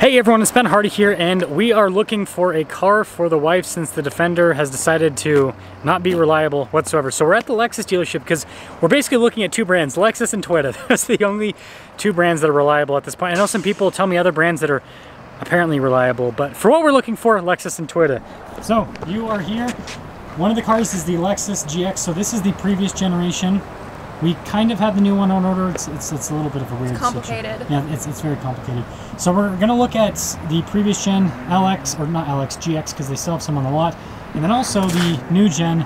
Hey everyone, it's Ben Hardy here, and we are looking for a car for the wife since the Defender has decided to not be reliable whatsoever. So we're at the Lexus dealership because we're basically looking at two brands, Lexus and Toyota. That's the only two brands that are reliable at this point. I know some people tell me other brands that are apparently reliable, but for what we're looking for, Lexus and Toyota. So you are here. One of the cars is the Lexus GX. So this is the previous generation. We kind of have the new one on order. It's a little bit of a weird complicated situation. Yeah, it's very complicated. So we're going to look at the previous gen LX, or not LX, GX, because they still have some on the lot. And then also the new gen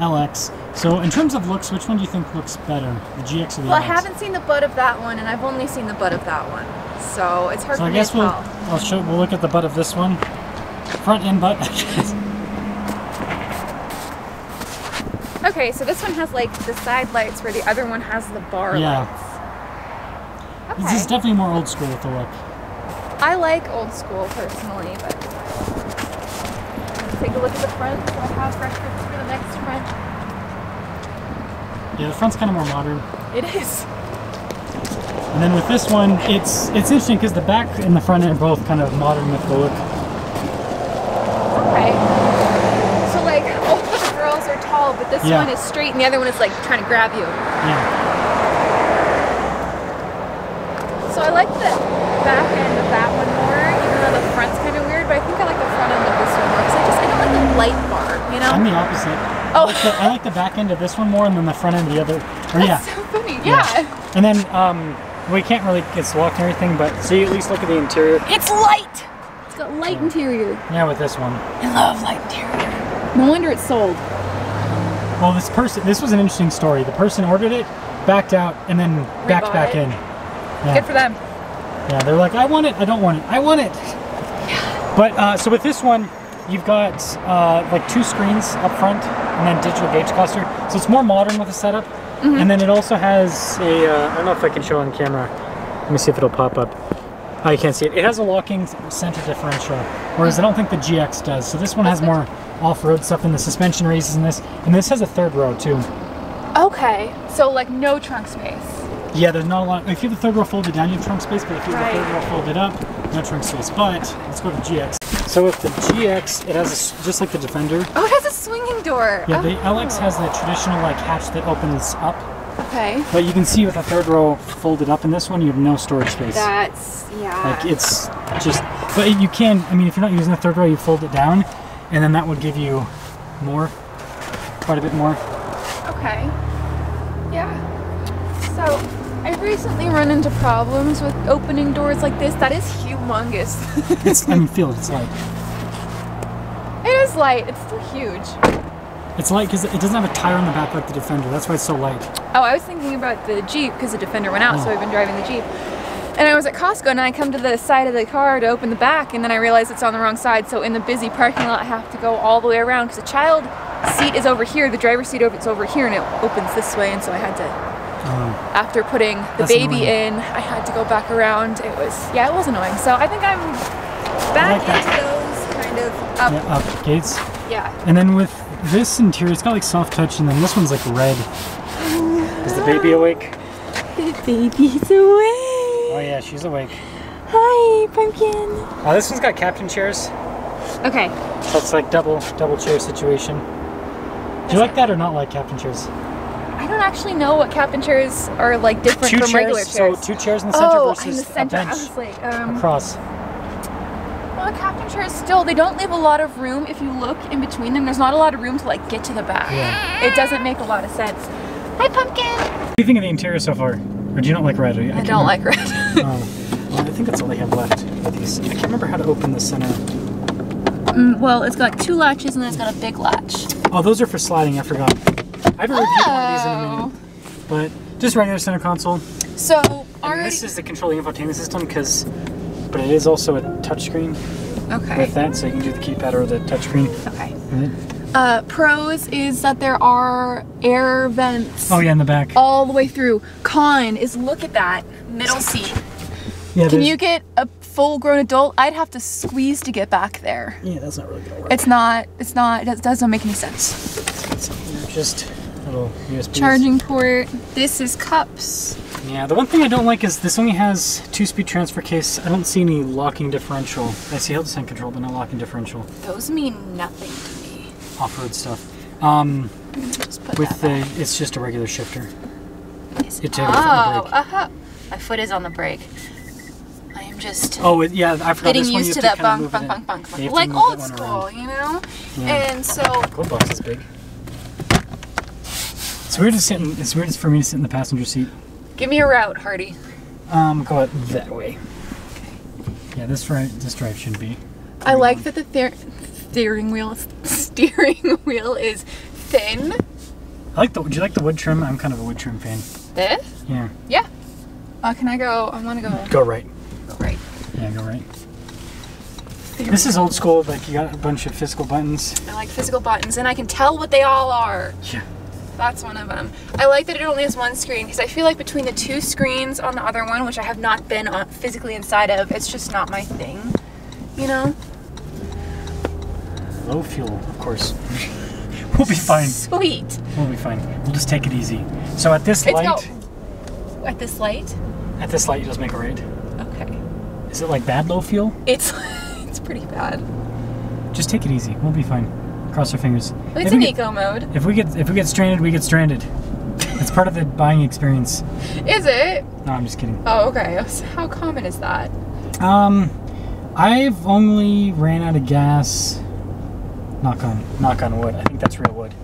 LX. So in terms of looks, which one do you think looks better, the GX or the LX? Well, I haven't seen the butt of that one, and I've only seen the butt of that one. So it's hard for me to tell. So I guess we'll look at the butt of this one. Front end butt, I guess. Okay, so this one has like the side lights where the other one has the bar lights. Okay. This is definitely more old school with the look. I like old school personally, but let's take a look at the front. So I have reference for the next front. Yeah, the front's kind of more modern. It is. And then with this one, it's interesting because the back and the front are both kind of modern with the look. But this one is straight and the other one is like trying to grab you. Yeah. So I like the back end of that one more, even though the front's kind of weird, but I think I like the front end of this one more because I don't like the light bar, you know? I'm the opposite. Oh. I like the back end of this one more and then the front end of the other. That's so funny, yeah. And then, we can't really get locked and everything, but so you at least look at the interior. It's light! It's got light interior. Yeah, with this one. I love light interior. No wonder it's sold. Well, this was an interesting story. The person ordered it, backed out, and then backed back in. Yeah. Good for them. Yeah, they're like, I want it, I don't want it, I want it. Yeah. But, so with this one, you've got like two screens up front, and then digital gauge cluster. So it's more modern with the setup. Mm-hmm. And then it also has a, I don't know if I can show on camera. Let me see if it'll pop up. Oh, you can't see it. It has a locking center differential, whereas I don't think the GX does. So this one has more off-road stuff in the suspension raises in this, and this has a third row too. Okay, so like no trunk space. Yeah, there's not a lot. If you have the third row folded down, you have trunk space, but if you have the third row folded up, no trunk space. But let's go to GX. So with the GX, it has a, just like the Defender. Oh, it has a swinging door. Yeah, the LX has the traditional like hatch that opens up. Okay. But you can see with the third row folded up in this one, you have no storage space. That's like it's just. But you can. I mean, if you're not using the third row, you fold it down. And then that would give you more, quite a bit more. Okay. Yeah. So I've recently run into problems with opening doors like this. That is humongous. It's light. It is light. It's still huge. It's light because it doesn't have a tire on the back like the Defender. That's why it's so light. Oh, I was thinking about the Jeep because the Defender went out, so I've been driving the Jeep. And I was at Costco and I come to the side of the car to open the back and then I realize it's on the wrong side. So in the busy parking lot, I have to go all the way around because the child seat is over here, the driver's seat is over here, and it opens this way. And so I had to, after putting the baby in, I had to go back around. It was, yeah, it was annoying. So I think I'm back into those kind of up gates. Yeah. And then with this interior, it's got like soft touch and then this one's like red. Is the baby awake? The baby's awake. Oh yeah, she's awake. Hi, Pumpkin. Oh, this one's got captain chairs. Okay. So it's like double chair situation. Do you like that or not like captain chairs? I don't actually know what captain chairs are like different from regular chairs. So two chairs in the center versus in the center. A bench across. Well, the captain chairs they don't leave a lot of room. If you look in between them, there's not a lot of room to like get to the back. Yeah. It doesn't make a lot of sense. Hi, Pumpkin. What do you think of the interior so far? Or do you not like red? I don't like red. Well, I think that's all they have left of these. I can't remember how to open the center. Well, it's got two latches and then it's got a big latch. Oh, those are for sliding. I forgot. I haven't reviewed one of these in a minute. But just regular center console. So, this is the controlling infotainment system but it is also a touchscreen. Okay. With that, so you can do the keypad or the touchscreen. Okay. Pros is that there are air vents. Oh yeah, in the back. All the way through. Con is look at that middle seat. Yeah, can you get a full-grown adult? I'd have to squeeze to get back there. Yeah, that's not really gonna work. It doesn't make any sense. Just a little USB. Charging port. This is cups. Yeah, the one thing I don't like is this only has 2-speed transfer case. I don't see any locking differential. I see hill descent control, but no locking differential. Those mean nothing to me. Off-road stuff. Just put with the, it's just a regular shifter. Nice. It oh, uh-huh. My foot is on the brake. I am just getting used to that bunk. Like old school, you know? Yeah. And so... The glove box is big. It's weird, it's weird for me to sit in the passenger seat. Give me a route, Hardy. Go it that way. Okay. Yeah, this drive should be. I like that the steering wheel is thin. I like the. Do you like the wood trim? I'm kind of a wood trim fan. This? Yeah. Yeah. Can I go? I want to go. Go right. Go right. Yeah, go right. This is old school. Like you got a bunch of physical buttons. I like physical buttons, and I can tell what they all are. Yeah. That's one of them. I like that it only has one screen because I feel like between the two screens on the other one, which I have not been on, physically inside of, it's just not my thing, you know? Low fuel, of course. We'll be fine. Sweet. We'll be fine. We'll just take it easy. So at this light... No, at this light? At this light, you just make a right. Okay. Is it like bad low fuel? It's pretty bad. Just take it easy. We'll be fine. Cross our fingers. It's an eco mode. If we get stranded, we get stranded. It's part of the buying experience. Is it? No, I'm just kidding. Oh, okay. How common is that? I've only ran out of gas. Knock on wood. I think that's real wood.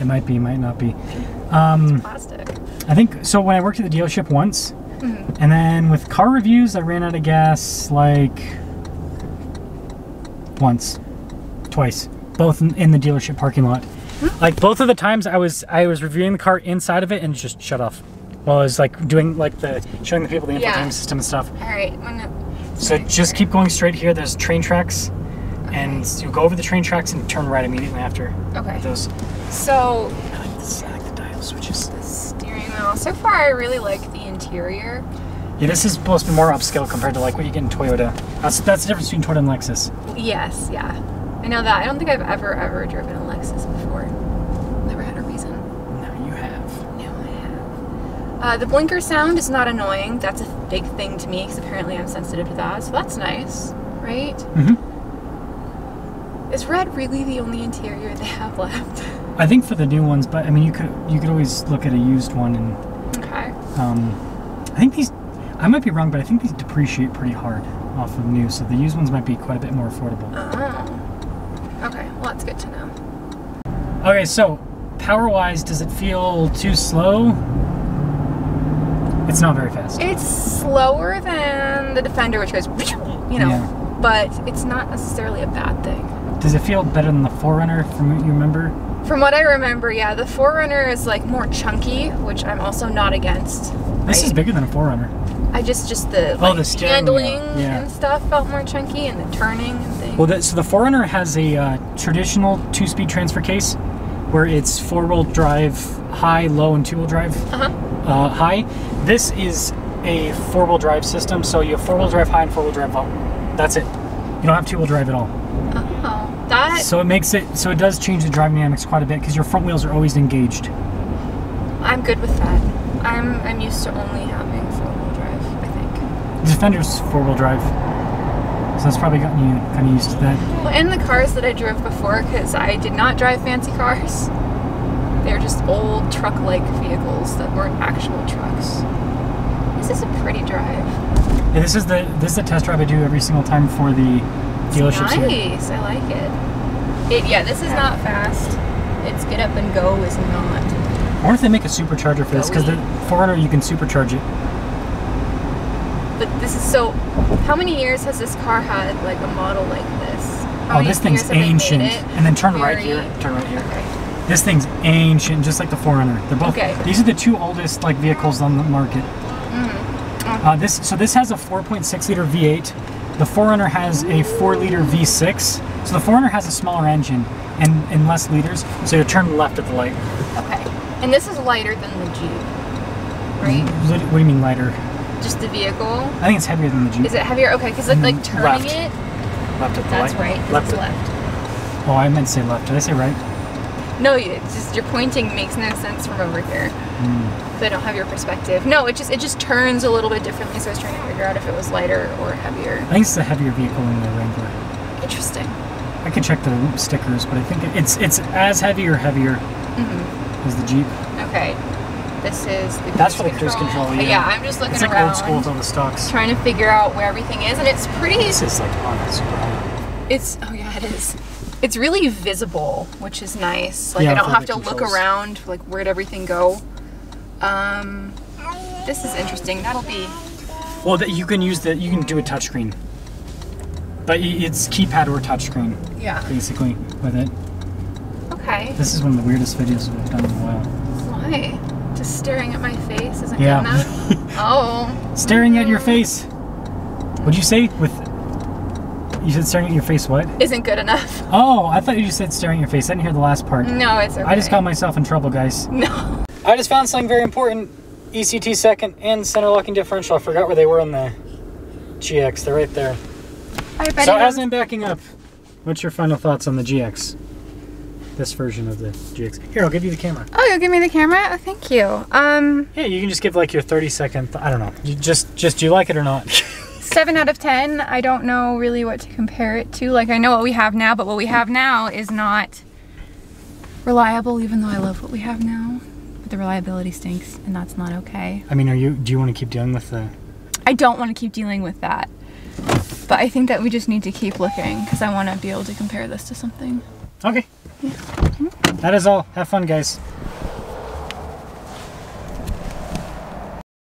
It might be, might not be. It's plastic. I think so. When I worked at the dealership once, and then with car reviews, I ran out of gas like once, twice. Both in the dealership parking lot. Like both of the times I was reviewing the car inside of it and it just shut off. While I was like doing like showing the people the infotainment system and stuff. Alright. So just keep going straight here. There's train tracks. Okay. And you go over the train tracks and turn right immediately after. Okay. Those. So I like the dial switches. The steering wheel. So far I really like the interior. Yeah, this is supposed to be more upscale compared to like what you get in Toyota. That's the difference between Toyota and Lexus. Yes, yeah. I know that. I don't think I've ever driven a Lexus before. Never had a reason. No, you have. No, I have. The blinker sound is not annoying. That's a big thing to me because apparently I'm sensitive to that. So that's nice, right? Mm-hmm. Is red really the only interior they have left? I think for the new ones, but I mean, you could always look at a used one and. Okay. I think these. I might be wrong, but I think these depreciate pretty hard off of new, so the used ones might be quite a bit more affordable. Okay, well that's good to know. Okay, so power-wise, does it feel too slow? It's not very fast. It's slower than the Defender, which goes, you know, yeah. But it's not necessarily a bad thing. Does it feel better than the 4Runner from what you remember? From what I remember, yeah. The 4Runner is like more chunky, which I'm also not against. Right? This is bigger than a 4Runner. I just the, like, the handling and stuff felt more chunky, and the turning and things. Well, so the 4Runner has a traditional 2-speed transfer case where it's 4-wheel drive high, low, and 2-wheel drive high. This is a 4-wheel drive system, so you have 4-wheel drive high and 4-wheel drive low. That's it. You don't have 2-wheel drive at all. Oh, that. So it makes it so it does change the driving dynamics quite a bit because your front wheels are always engaged. I'm good with that. I'm used to only having 4-wheel drive. I think. The Defender's 4-wheel drive. So that's probably gotten you kind of used to that. Well, and the cars that I drove before, because I did not drive fancy cars. They're just old truck-like vehicles that weren't actual trucks. This is a pretty drive. Yeah, this is the test drive I do every single time for the dealerships. Nice, here. I like it. Yeah, this is not fast. It's get up and go is not. I wonder if they make a supercharger for this, because the 4Runner you can supercharge it. But this is so. How many years has this car had like a model like this? How many this thing's ancient. And then turn right here. Turn right here. Okay. This thing's ancient, just like the 4Runner. They're both. Okay. These are the two oldest like vehicles on the market. This has a 4.6 liter V8. The 4Runner has a 4-liter V6. So the 4Runner has a smaller engine and less liters. So you turn left at the light. Okay. And this is lighter than the Jeep, right? What do you mean lighter? Just the vehicle? I think it's heavier than the Jeep. Is it heavier? Okay, because like turning left. It. Left at the light. That's right. Left. It's left. Oh, I meant to say left. Did I say right? No, it's just your pointing makes no sense from over here. Mm. So I don't have your perspective. No, it just turns a little bit differently. So I was trying to figure out if it was lighter or heavier. I think it's a heavier vehicle in the Wrangler. Interesting. I could check the stickers, but I think it's as heavy or heavier as the Jeep. Okay. This is the cruise control. Yeah. I'm just looking around. It's like old school on the stocks. Trying to figure out where everything is, and it's pretty. This is like honest. It's it is. It's really visible, which is nice. Like, yeah, I don't have to look around, like, where'd everything go? This is interesting. That'll be... Well, you can do a touchscreen. But it's keypad or touchscreen. Yeah. Basically, with it. Okay. This is one of the weirdest videos we've done in a while. Why? Just staring at my face isn't good enough? Oh. Staring at your face. What'd you say? You said staring at your face what? Isn't good enough. Oh, I thought you just said staring at your face. I didn't hear the last part. No, it's okay. I just got myself in trouble, guys. No. I just found something very important. ECT second and center locking differential. I forgot where they were in the GX. They're right there. So as I'm backing up, what's your final thoughts on the GX? This version of the GX. Here, I'll give you the camera. Oh, you'll give me the camera? Oh, thank you. Yeah, you can just give like your 30-second, I don't know. You just do you like it or not? 7 out of 10. I don't know really what to compare it to. Like, I know what we have now, but what we have now is not reliable, even though I love what we have now. But the reliability stinks, and that's not okay. I mean, do you want to keep dealing with the... I don't want to keep dealing with that. But I think that we just need to keep looking, because I want to be able to compare this to something. Okay. Yeah. That is all. Have fun, guys.